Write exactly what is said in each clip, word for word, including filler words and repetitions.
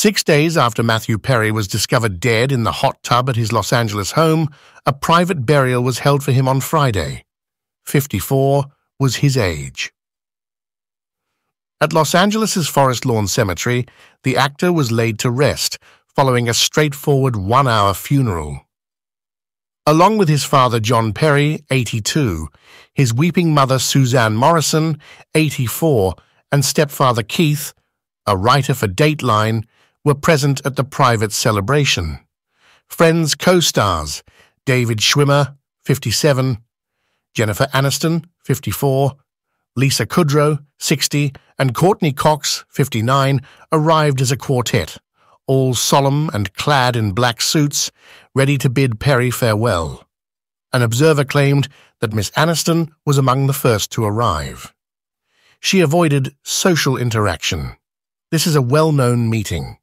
Six days after Matthew Perry was discovered dead in the hot tub at his Los Angeles home, a private burial was held for him on Friday. fifty-four was his age. At Los Angeles' Forest Lawn Cemetery, the actor was laid to rest following a straightforward one-hour funeral. Along with his father John Perry, eighty-two, his weeping mother Suzanne Morrison, eighty-four, and stepfather Keith, a writer for Dateline, were present at the private celebration. Friends co-stars David Schwimmer, fifty-seven, Jennifer Aniston, fifty-four, Lisa Kudrow, sixty, and Courteney Cox, fifty-nine, arrived as a quartet, all solemn and clad in black suits, ready to bid Perry farewell. An observer claimed that Miss Aniston was among the first to arrive. She avoided social interaction. This is a well-known meeting.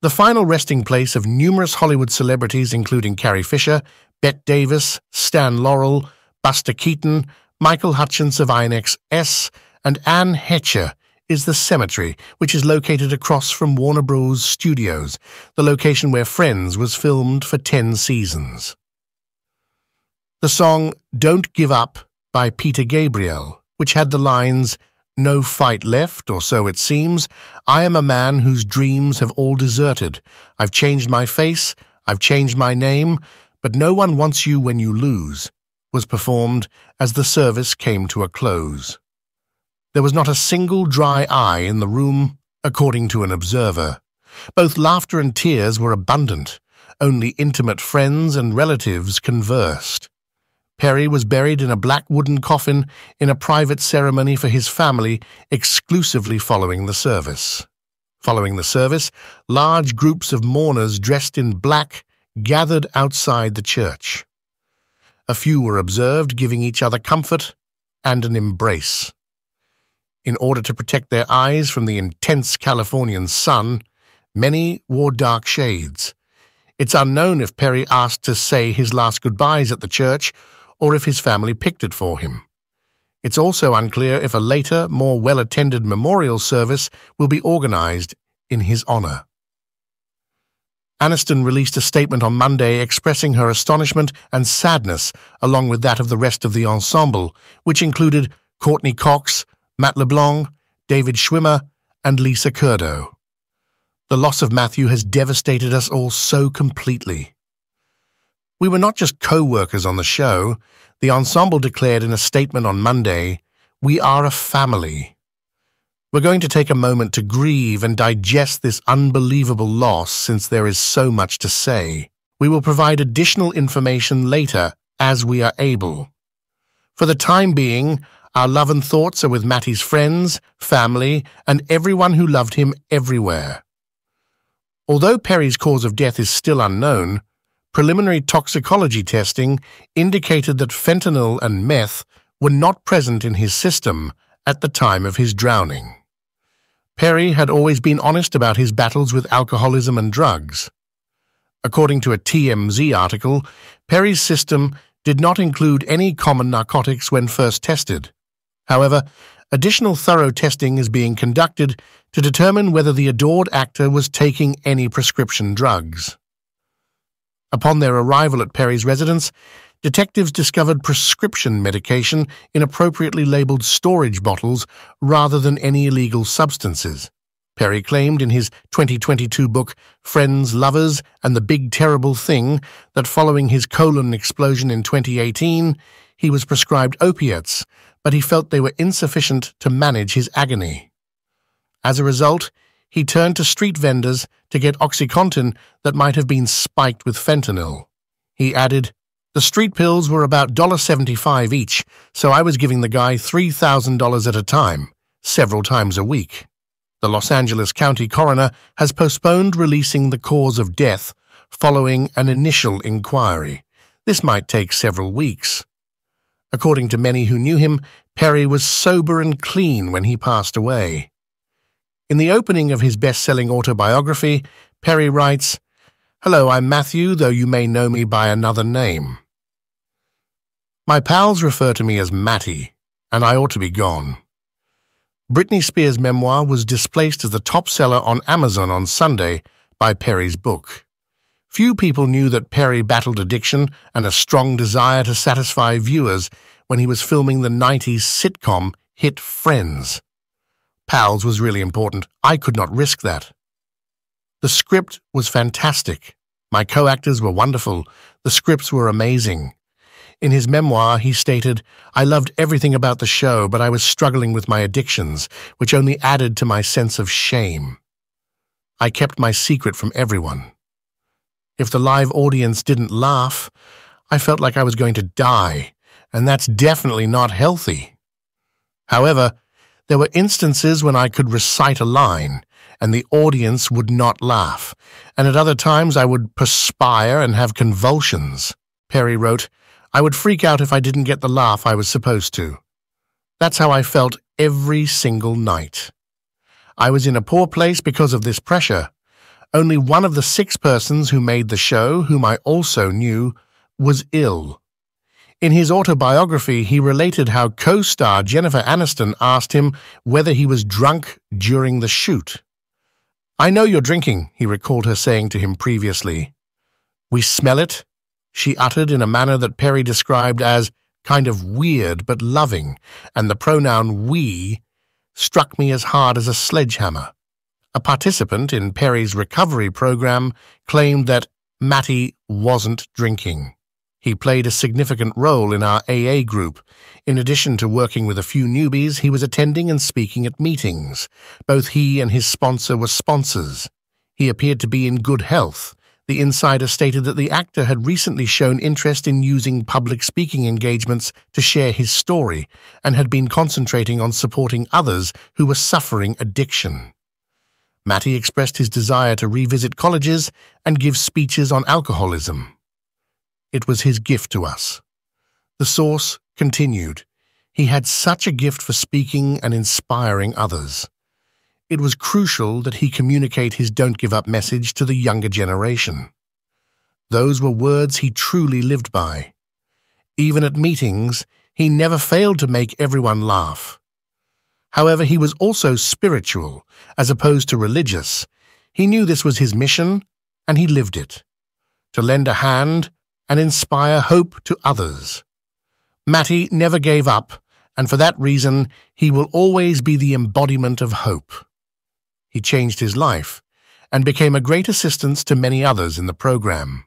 The final resting place of numerous Hollywood celebrities including Carrie Fisher, Bette Davis, Stan Laurel, Buster Keaton, Michael Hutchence of I N X S, and Anne Hecher is the cemetery, which is located across from Warner Bros. Studios, the location where Friends was filmed for ten seasons. The song Don't Give Up by Peter Gabriel, which had the lines, "No fight left, or so it seems. I am a man whose dreams have all deserted. I've changed my face, I've changed my name, but no one wants you when you lose," was performed as the service came to a close. There was not a single dry eye in the room, according to an observer. Both laughter and tears were abundant. Only intimate friends and relatives conversed. Perry was buried in a black wooden coffin in a private ceremony for his family exclusively following the service. Following the service, large groups of mourners dressed in black gathered outside the church. A few were observed giving each other comfort and an embrace. In order to protect their eyes from the intense Californian sun, many wore dark shades. It's unknown if Perry asked to say his last goodbyes at the church or if his family picked it for him. It's also unclear if a later, more well-attended memorial service will be organized in his honor. Aniston released a statement on Monday expressing her astonishment and sadness, along with that of the rest of the ensemble, which included Courteney Cox, Matt LeBlanc, David Schwimmer, and Lisa Kudrow. "The loss of Matthew has devastated us all so completely. We were not just co-workers on the show," the ensemble declared in a statement on Monday. "We are a family. We're going to take a moment to grieve and digest this unbelievable loss since there is so much to say. We will provide additional information later as we are able. For the time being, our love and thoughts are with Matty's friends, family, and everyone who loved him everywhere." Although Perry's cause of death is still unknown, preliminary toxicology testing indicated that fentanyl and meth were not present in his system at the time of his drowning. Perry had always been honest about his battles with alcoholism and drugs. According to a T M Z article, Perry's system did not include any common narcotics when first tested. However, additional thorough testing is being conducted to determine whether the adored actor was taking any prescription drugs. Upon their arrival at Perry's residence, detectives discovered prescription medication in appropriately labeled storage bottles rather than any illegal substances. Perry claimed in his twenty twenty-two book Friends, Lovers, and the Big Terrible Thing that following his colon explosion in twenty eighteen, he was prescribed opiates, but he felt they were insufficient to manage his agony. As a result, he turned to street vendors to get OxyContin that might have been spiked with fentanyl. He added, "The street pills were about one dollar seventy-five each, so I was giving the guy three thousand dollars at a time, several times a week." The Los Angeles County coroner has postponed releasing the cause of death following an initial inquiry. This might take several weeks. According to many who knew him, Perry was sober and clean when he passed away. In the opening of his best-selling autobiography, Perry writes, "Hello, I'm Matthew, though you may know me by another name. My pals refer to me as Matty, and I ought to be gone. Britney Spears' memoir was displaced as the top seller on Amazon on Sunday by Perry's book. Few people knew that Perry battled addiction and a strong desire to satisfy viewers when he was filming the nineties sitcom hit Friends. Pals was really important. I could not risk that. The script was fantastic. My co-actors were wonderful. The scripts were amazing. In his memoir, he stated, "I loved everything about the show, but I was struggling with my addictions, which only added to my sense of shame. I kept my secret from everyone. If the live audience didn't laugh, I felt like I was going to die, and that's definitely not healthy. However, there were instances when I could recite a line, and the audience would not laugh, and at other times I would perspire and have convulsions." Perry wrote, "I would freak out if I didn't get the laugh I was supposed to. That's how I felt every single night. I was in a poor place because of this pressure. Only one of the six persons who made the show, whom I also knew, was ill." In his autobiography, he related how co-star Jennifer Aniston asked him whether he was drunk during the shoot. "I know you're drinking," he recalled her saying to him previously. "We smell it," she uttered in a manner that Perry described as kind of weird but loving, and the pronoun "we" struck me as hard as a sledgehammer. A participant in Perry's recovery program claimed that Matty wasn't drinking. "He played a significant role in our A A group. In addition to working with a few newbies, he was attending and speaking at meetings. Both he and his sponsor were sponsors. He appeared to be in good health." The insider stated that the actor had recently shown interest in using public speaking engagements to share his story and had been concentrating on supporting others who were suffering addiction. Matty expressed his desire to revisit colleges and give speeches on alcoholism. "It was his gift to us." The source continued, "He had such a gift for speaking and inspiring others. It was crucial that he communicate his don't give up message to the younger generation. Those were words he truly lived by. Even at meetings, he never failed to make everyone laugh. However, he was also spiritual, as opposed to religious. He knew this was his mission, and he lived it. To lend a hand and inspire hope to others. Matty never gave up, and for that reason, he will always be the embodiment of hope. He changed his life and became a great assistance to many others in the program,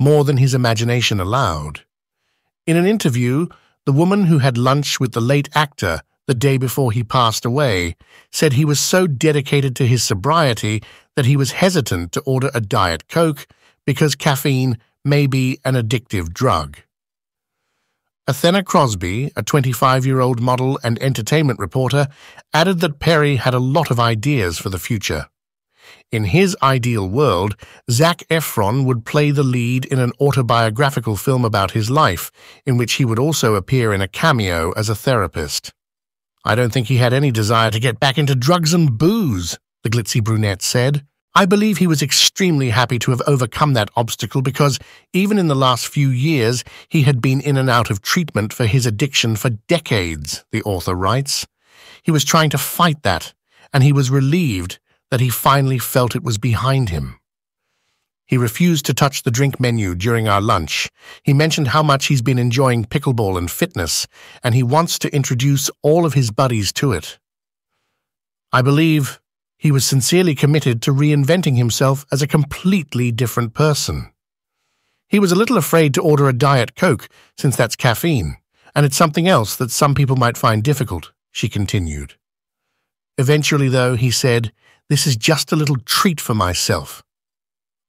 more than his imagination allowed." In an interview, the woman who had lunch with the late actor the day before he passed away said he was so dedicated to his sobriety that he was hesitant to order a Diet Coke because caffeine may be an addictive drug. Athena Crosby, a twenty-five-year-old model and entertainment reporter, added that Perry had a lot of ideas for the future. In his ideal world, Zac Efron would play the lead in an autobiographical film about his life, in which he would also appear in a cameo as a therapist. "I don't think he had any desire to get back into drugs and booze," the glitzy brunette said. "I believe he was extremely happy to have overcome that obstacle because, even in the last few years, he had been in and out of treatment for his addiction for decades," the author writes. "He was trying to fight that, and he was relieved that he finally felt it was behind him. He refused to touch the drink menu during our lunch. He mentioned how much he's been enjoying pickleball and fitness, and he wants to introduce all of his buddies to it. I believe he was sincerely committed to reinventing himself as a completely different person. He was a little afraid to order a Diet Coke, since that's caffeine, and it's something else that some people might find difficult," she continued. "Eventually, though, he said, 'This is just a little treat for myself.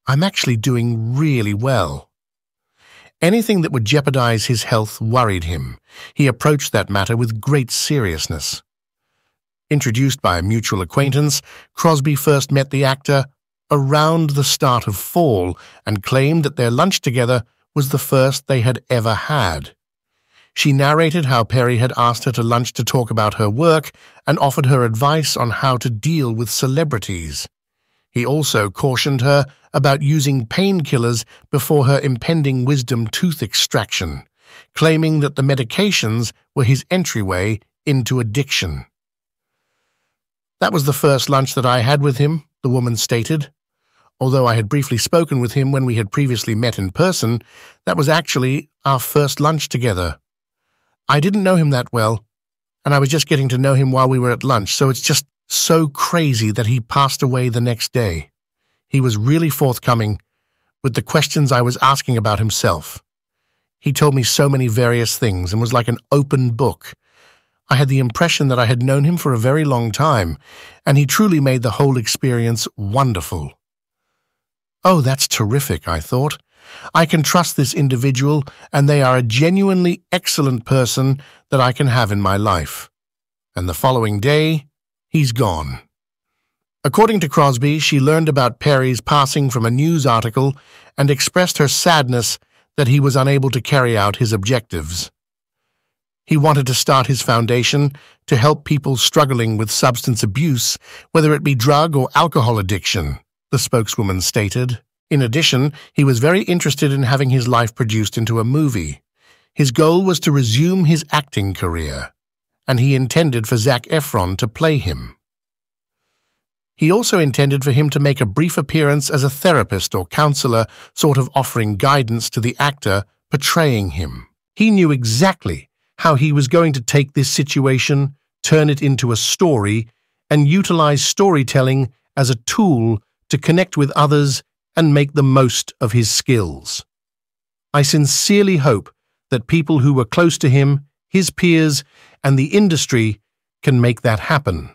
I'm actually doing really well.'" Anything that would jeopardize his health worried him. He approached that matter with great seriousness. Introduced by a mutual acquaintance, Crosby first met the actor around the start of fall and claimed that their lunch together was the first they had ever had. She narrated how Perry had asked her to lunch to talk about her work and offered her advice on how to deal with celebrities. He also cautioned her about using painkillers before her impending wisdom tooth extraction, claiming that the medications were his entryway into addiction. That was the first lunch that I had with him, the woman stated. Although I had briefly spoken with him when we had previously met in person, that was actually our first lunch together. I didn't know him that well, and I was just getting to know him while we were at lunch, so it's just so crazy that he passed away the next day. He was really forthcoming with the questions I was asking about himself. He told me so many various things and was like an open book. I had the impression that I had known him for a very long time, and he truly made the whole experience wonderful. Oh, that's terrific, I thought. I can trust this individual, and they are a genuinely excellent person that I can have in my life. And the following day, he's gone. According to Crosby, she learned about Perry's passing from a news article and expressed her sadness that he was unable to carry out his objectives. He wanted to start his foundation to help people struggling with substance abuse, whether it be drug or alcohol addiction, the spokeswoman stated. In addition, he was very interested in having his life produced into a movie. His goal was to resume his acting career, and he intended for Zac Efron to play him. He also intended for him to make a brief appearance as a therapist or counselor, sort of offering guidance to the actor portraying him. He knew exactly how he was going to take this situation, turn it into a story, and utilize storytelling as a tool to connect with others and make the most of his skills. I sincerely hope that people who were close to him, his peers, and the industry can make that happen.